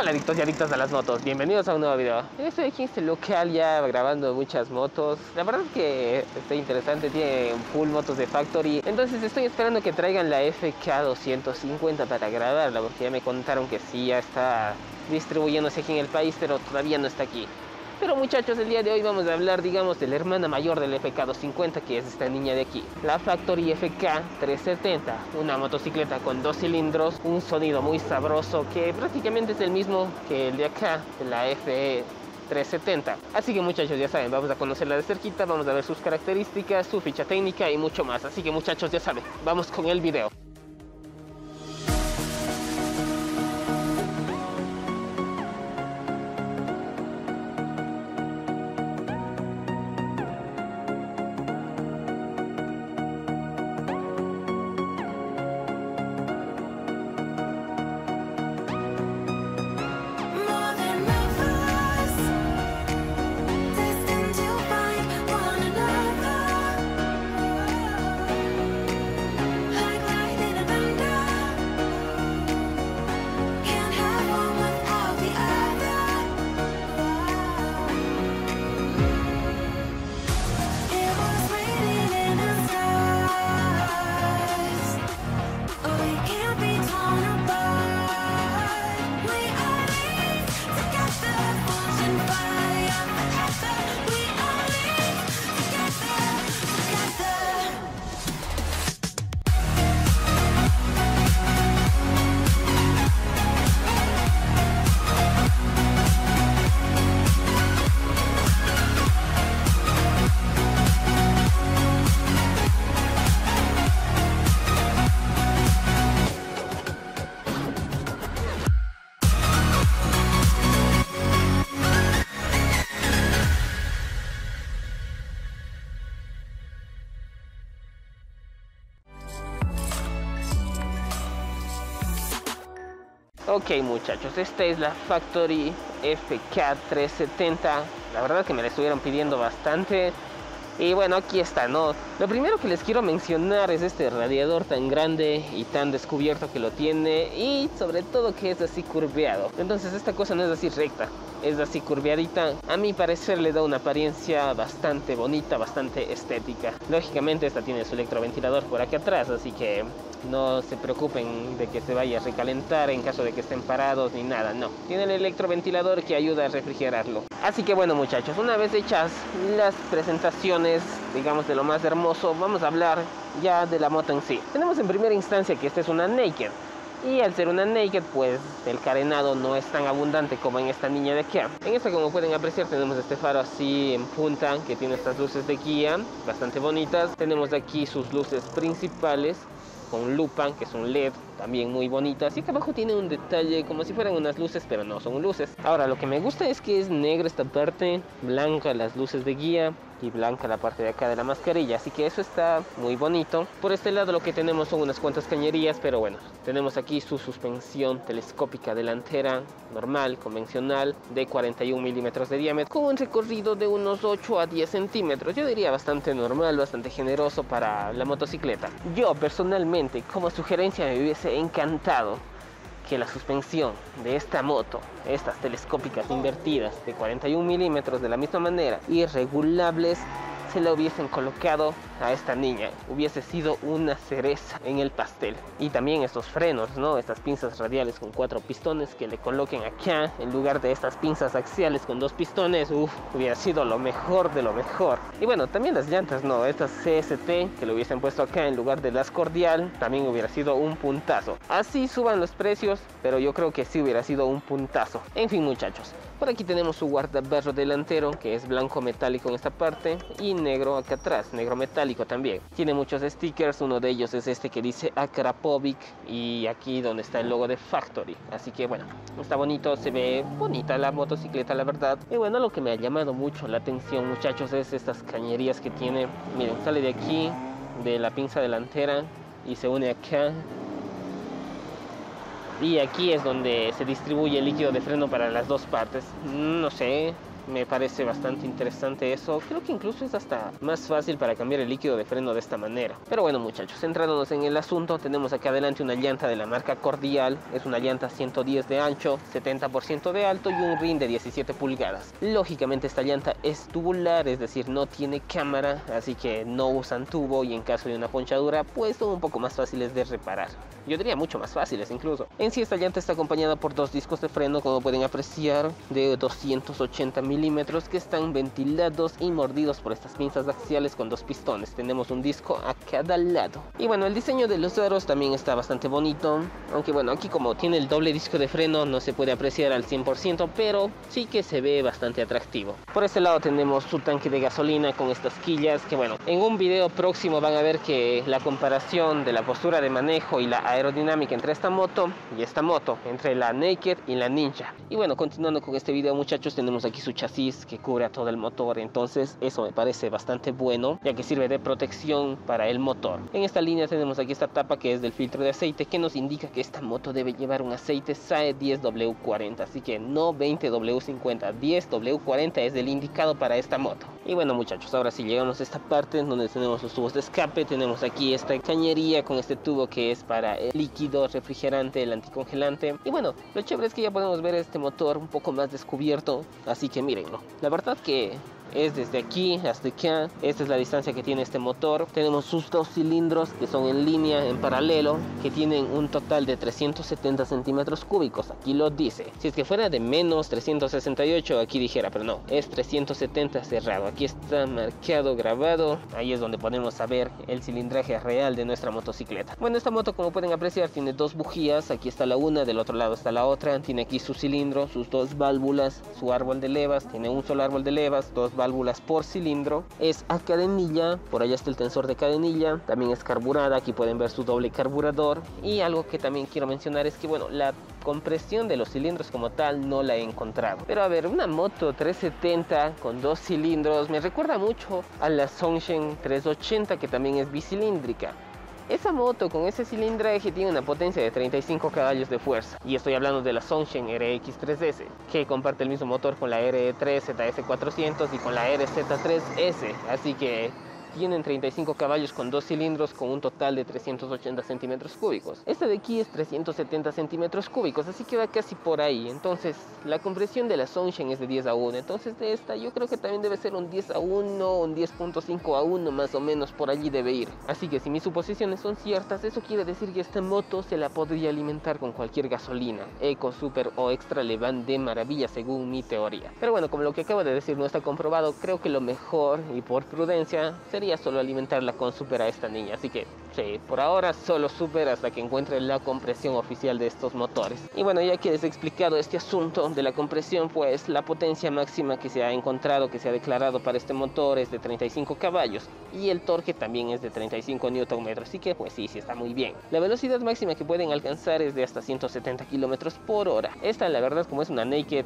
Hola adictos y adictas a las motos, bienvenidos a un nuevo video. Estoy aquí en este local ya grabando muchas motos. La verdad es que está interesante, tiene full motos de Factory. Entonces estoy esperando que traigan la FK250 para grabarla, porque ya me contaron que sí, ya está distribuyéndose aquí en el país, pero todavía no está aquí. Pero muchachos, el día de hoy vamos a hablar, digamos, de la hermana mayor del FK250, que es esta niña de aquí, la Factory FK370, una motocicleta con 2 cilindros, un sonido muy sabroso, que prácticamente es el mismo que el de acá, la FE370. Así que muchachos, ya saben, vamos a conocerla de cerquita, vamos a ver sus características, su ficha técnica y mucho más. Así que muchachos, ya saben, vamos con el video. Ok muchachos, esta es la Factory FK370, la verdad que me la estuvieron pidiendo bastante. Y bueno, aquí está, ¿no? Lo primero que les quiero mencionar es este radiador tan grande y tan descubierto que lo tiene, y sobre todo que es así curveado. Entonces esta cosa no es así recta, es así curveadita. A mi parecer le da una apariencia bastante bonita, bastante estética. Lógicamente esta tiene su electroventilador por aquí atrás, así que no se preocupen de que se vaya a recalentar en caso de que estén parados ni nada, no. Tiene el electroventilador que ayuda a refrigerarlo. Así que bueno muchachos, una vez hechas las presentaciones, digamos, de lo más hermoso, vamos a hablar ya de la moto en sí. Tenemos en primera instancia que esta es una Naked. Y al ser una Naked, pues el carenado no es tan abundante como en esta niña de guía. En esta, como pueden apreciar, tenemos este faro así en punta que tiene estas luces de guía bastante bonitas. Tenemos aquí sus luces principales con lupa, que es un LED, también muy bonitas. Y acá abajo tiene un detalle como si fueran unas luces, pero no son luces. Ahora, lo que me gusta es que es negra esta parte, blanca las luces de guía y blanca la parte de acá de la mascarilla, así que eso está muy bonito. Por este lado lo que tenemos son unas cuantas cañerías, pero bueno, tenemos aquí su suspensión telescópica delantera normal, convencional, de 41 milímetros de diámetro, con un recorrido de unos 8 a 10 centímetros, yo diría bastante normal, bastante generoso para la motocicleta. Yo personalmente, como sugerencia, me hubiese encantado que la suspensión de esta moto, estas telescópicas invertidas de 41 milímetros de la misma manera y regulables, se la hubiesen colocado a esta niña. Hubiese sido una cereza en el pastel. Y también estos frenos, ¿no? Estas pinzas radiales con 4 pistones que le coloquen acá en lugar de estas pinzas axiales con 2 pistones. Uff, hubiera sido lo mejor de lo mejor. Y bueno, también las llantas, ¿no? Estas CST que le hubiesen puesto acá en lugar de las Cordial, también hubiera sido un puntazo. Así suban los precios, pero yo creo que sí hubiera sido un puntazo. En fin muchachos, por aquí tenemos su guardabarro delantero, que es blanco metálico en esta parte y negro acá atrás, negro metálico también. Tiene muchos stickers, uno de ellos es este que dice Akrapovic, y aquí donde está el logo de Factory. Así que bueno, está bonito, se ve bonita la motocicleta, la verdad. Y bueno, lo que me ha llamado mucho la atención muchachos es estas cañerías que tiene. Miren, sale de aquí, de la pinza delantera, y se une acá. Y aquí es donde se distribuye el líquido de freno para las dos partes. No sé, Me parece bastante interesante eso. Creo que incluso es hasta más fácil para cambiar el líquido de freno de esta manera. Pero bueno, muchachos, centrándonos en el asunto, tenemos aquí adelante una llanta de la marca Cordial. Es una llanta 110 de ancho, 70% de alto y un rin de 17 pulgadas. Lógicamente esta llanta es tubular, es decir, no tiene cámara, así que no usan tubo y en caso de una ponchadura, pues son un poco más fáciles de reparar. Yo diría mucho más fáciles incluso. En sí, esta llanta está acompañada por dos discos de freno, como pueden apreciar, de 280 milímetros que están ventilados y mordidos por estas pinzas axiales con dos pistones. Tenemos un disco a cada lado. Y bueno, el diseño de los aros también está bastante bonito, aunque bueno, aquí como tiene el doble disco de freno no se puede apreciar al 100%, pero sí que se ve bastante atractivo. Por este lado tenemos su tanque de gasolina con estas quillas, que bueno, en un video próximo van a ver que la comparación de la postura de manejo y la aerodinámica entre esta moto y esta moto, entre la Naked y la Ninja. Y bueno, continuando con este video, muchachos, tenemos aquí su chasis que cubre a todo el motor, entonces eso me parece bastante bueno, ya que sirve de protección para el motor. En esta línea tenemos aquí esta tapa que es del filtro de aceite, que nos indica que esta moto debe llevar un aceite SAE 10W40, así que no 20W50, 10W40 es el indicado para esta moto. Y bueno, muchachos, ahora sí llegamos a esta parte donde tenemos los tubos de escape. Tenemos aquí esta cañería con este tubo que es para el líquido refrigerante, el anticongelante. Y bueno, lo chévere es que ya podemos ver este motor un poco más descubierto, así que mírenlo. La verdad que es desde aquí hasta acá, esta es la distancia que tiene este motor. Tenemos sus dos cilindros que son en línea, en paralelo, que tienen un total de 370 centímetros cúbicos, aquí lo dice. Si es que fuera de menos 368, aquí dijera, pero no, es 370 cerrado. Aquí está marcado, grabado, ahí es donde podemos saber el cilindraje real de nuestra motocicleta. Bueno, esta moto, como pueden apreciar, tiene dos bujías, aquí está la una, del otro lado está la otra. Tiene aquí su cilindro, sus dos válvulas, su árbol de levas, tiene un solo árbol de levas, dos válvulas por cilindro, es a cadenilla, por allá está el tensor de cadenilla, también es carburada, aquí pueden ver su doble carburador. Y algo que también quiero mencionar es que bueno, la compresión de los cilindros como tal no la he encontrado, pero a ver, una moto 370 con dos cilindros me recuerda mucho a la Songshen 380, que también es bicilíndrica. Esa moto con ese cilindraje tiene una potencia de 35 caballos de fuerza. Y estoy hablando de la Songshen RX3S, que comparte el mismo motor con la RE3ZS400 y con la RZ3S. Así que tienen 35 caballos con dos cilindros con un total de 380 centímetros cúbicos. Esta de aquí es 370 centímetros cúbicos, así que va casi por ahí. Entonces la compresión de la Songshen es de 10 a 1, entonces de esta yo creo que también debe ser un 10 a 1, un 10.5 a 1, más o menos por allí debe ir. Así que si mis suposiciones son ciertas, eso quiere decir que esta moto se la podría alimentar con cualquier gasolina. Eco, super o extra le van de maravilla según mi teoría. Pero bueno, como lo que acabo de decir no está comprobado, creo que lo mejor y por prudencia sería solo alimentarla con super a esta niña. Así que sí, por ahora solo super hasta que encuentre la compresión oficial de estos motores. Y bueno, ya que les he explicado este asunto de la compresión, pues la potencia máxima que se ha encontrado, que se ha declarado para este motor, es de 35 caballos y el torque también es de 35 Nm, así que pues sí, sí está muy bien. La velocidad máxima que pueden alcanzar es de hasta 170 km/h. Esta, la verdad, como es una Naked,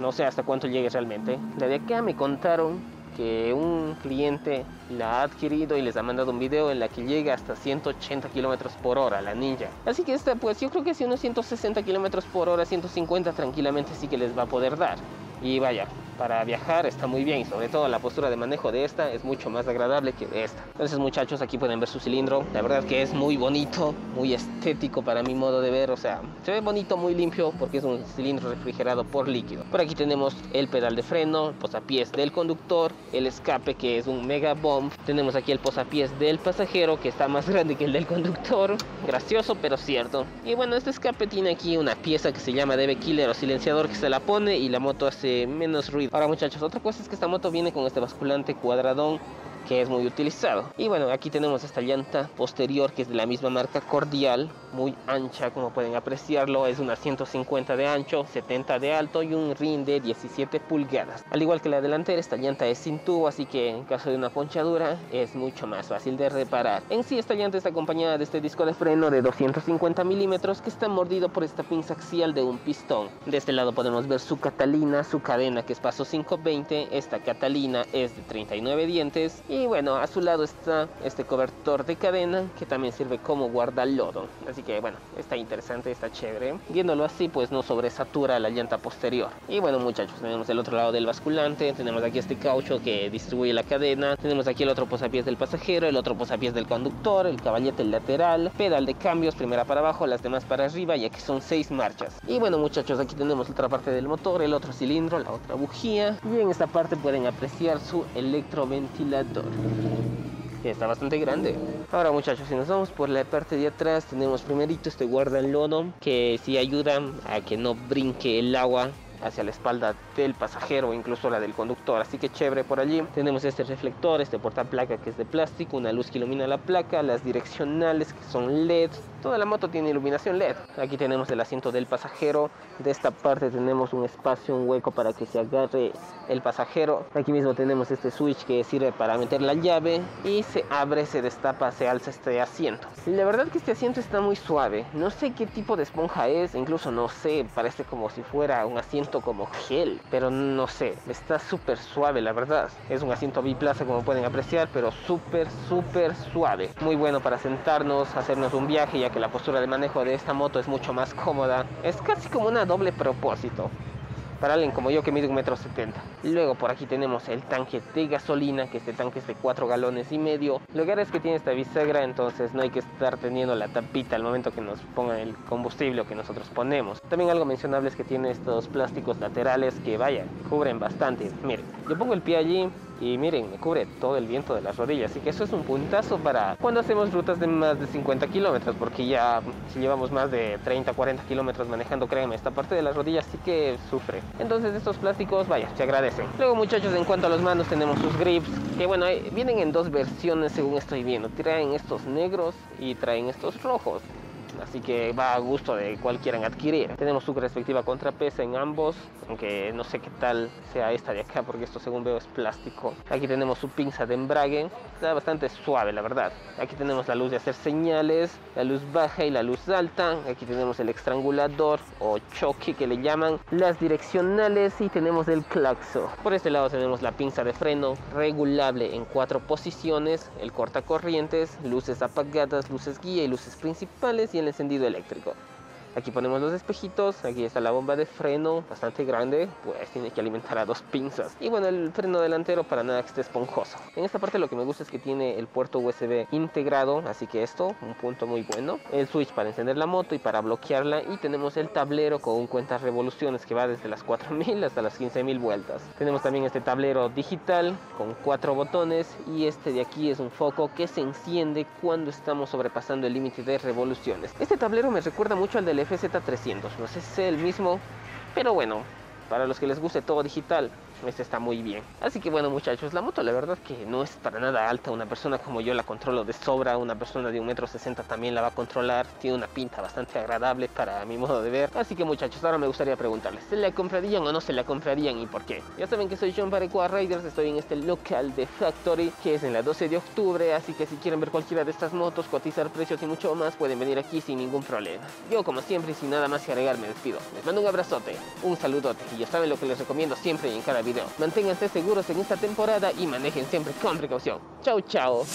no sé hasta cuánto llegue realmente. La de acá me contaron que un cliente la ha adquirido y les ha mandado un video en la que llega hasta 180 km/h la Ninja. Así que esta, pues yo creo que si unos 160 km/h, 150 tranquilamente sí que les va a poder dar. Y vaya, para viajar está muy bien, y sobre todo la postura de manejo de esta es mucho más agradable que de esta. Entonces, muchachos, aquí pueden ver su cilindro. La verdad que es muy bonito, muy estético para mi modo de ver. O sea, se ve bonito, muy limpio, porque es un cilindro refrigerado por líquido. Por aquí tenemos el pedal de freno, el posapiés del conductor, el escape, que es un mega bomb. Tenemos aquí el posapiés del pasajero, que está más grande que el del conductor. Gracioso, pero cierto. Y bueno, este escape tiene aquí una pieza que se llama DB Killer o silenciador, que se la pone y la moto hace menos ruido. Ahora, muchachos, otra cosa es que esta moto viene con este basculante cuadradón que es muy utilizado. Y bueno, aquí tenemos esta llanta posterior que es de la misma marca Cordial, muy ancha, como pueden apreciarlo. Es una 150 de ancho, 70 de alto y un rin de 17 pulgadas. Al igual que la delantera, esta llanta es sin tubo, así que en caso de una ponchadura es mucho más fácil de reparar. En sí, esta llanta está acompañada de este disco de freno de 250 milímetros que está mordido por esta pinza axial de un pistón. De este lado podemos ver su Catalina, su cadena que es paso 520. Esta Catalina es de 39 dientes y Y bueno, a su lado está este cobertor de cadena que también sirve como guardalodo. Así que bueno, está interesante, está chévere. Viéndolo así, pues no sobresatura la llanta posterior. Y bueno, muchachos, tenemos el otro lado del basculante, tenemos aquí este caucho que distribuye la cadena, tenemos aquí el otro posapiés del pasajero, el otro posapiés del conductor, el caballete lateral, pedal de cambios, primera para abajo, las demás para arriba, y aquí son 6 marchas. Y bueno, muchachos, aquí tenemos otra parte del motor, el otro cilindro, la otra bujía, y en esta parte pueden apreciar su electroventilador, que está bastante grande. Ahora, muchachos, si nos vamos por la parte de atrás, tenemos primerito este guardalodo, que sí ayuda a que no brinque el agua hacia la espalda del pasajero o incluso la del conductor, así que chévere por allí. Tenemos este reflector, este portaplaca que es de plástico, una luz que ilumina la placa, las direccionales que son LED, toda la moto tiene iluminación LED. Aquí tenemos el asiento del pasajero, de esta parte tenemos un espacio, un hueco para que se agarre el pasajero. Aquí mismo tenemos este switch que sirve para meter la llave y se abre, se destapa, se alza este asiento. La verdad que este asiento está muy suave, no sé qué tipo de esponja es, incluso no sé, parece como si fuera un asiento como gel, pero no sé, está súper suave la verdad. Es un asiento biplaza como pueden apreciar, pero súper suave, muy bueno para sentarnos, hacernos un viaje, ya que la postura de manejo de esta moto es mucho más cómoda, es casi como una doble propósito para alguien como yo que mide 1,70 m. Luego por aquí tenemos el tanque de gasolina, que este tanque es de 4,5 galones. Lo que es que tiene esta bisagra, entonces no hay que estar teniendo la tapita al momento que nos pongan el combustible o que nosotros ponemos. También algo mencionable es que tiene estos plásticos laterales que, vaya, cubren bastante. Miren, yo pongo el pie allí y miren, me cubre todo el viento de las rodillas, así que eso es un puntazo para cuando hacemos rutas de más de 50 kilómetros, porque ya si llevamos más de 30-40 kilómetros manejando, créanme, esta parte de las rodillas sí que sufre. Entonces estos plásticos, vaya, se agradecen. Luego, muchachos, en cuanto a los mandos, tenemos sus grips, que bueno, vienen en dos versiones según estoy viendo, traen estos negros y traen estos rojos, así que va a gusto de cual quieran adquirir. Tenemos su respectiva contrapesa en ambos, aunque no sé qué tal sea esta de acá, porque esto según veo es plástico. Aquí tenemos su pinza de embrague, está bastante suave la verdad. Aquí tenemos la luz de hacer señales, la luz baja y la luz alta. Aquí tenemos el estrangulador o choque que le llaman, las direccionales y tenemos el claxo. Por este lado tenemos la pinza de freno regulable en 4 posiciones, el cortacorrientes, luces apagadas, luces guía y luces principales, y el encendido eléctrico. Aquí ponemos los espejitos, aquí está la bomba de freno, bastante grande, pues tiene que alimentar a 2 pinzas. Y bueno, el freno delantero para nada que esté esponjoso. En esta parte lo que me gusta es que tiene el puerto USB integrado, así que esto, un punto muy bueno. El switch para encender la moto y para bloquearla, y tenemos el tablero con un cuenta revoluciones que va desde las 4,000 hasta las 15,000 vueltas. Tenemos también este tablero digital con 4 botones, y este de aquí es un foco que se enciende cuando estamos sobrepasando el límite de revoluciones. Este tablero me recuerda mucho al del FZ300, no sé si es el mismo, pero bueno, para los que les guste todo digital, este está muy bien. Así que bueno, muchachos, la moto la verdad que no es para nada alta, una persona como yo la controlo de sobra, una persona de 1,60 m también la va a controlar, tiene una pinta bastante agradable para mi modo de ver. Así que, muchachos, ahora me gustaría preguntarles, ¿se la comprarían o no se la comprarían y por qué? Ya saben que soy John Parekoa Raiders, estoy en este local de Factory que es en la 12 de octubre, así que si quieren ver cualquiera de estas motos, cotizar precios y mucho más, pueden venir aquí sin ningún problema. Yo, como siempre, y sin nada más que agregar, me despido, les mando un abrazote, un saludote, y ya saben lo que les recomiendo siempre y en cada video. Manténganse seguros en esta temporada y manejen siempre con precaución. Chao, chao.